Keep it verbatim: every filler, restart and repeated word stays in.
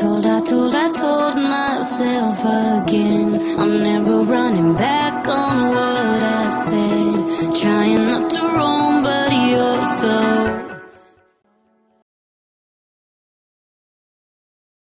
told, I told, I told myself again, I'm never running back on what I said.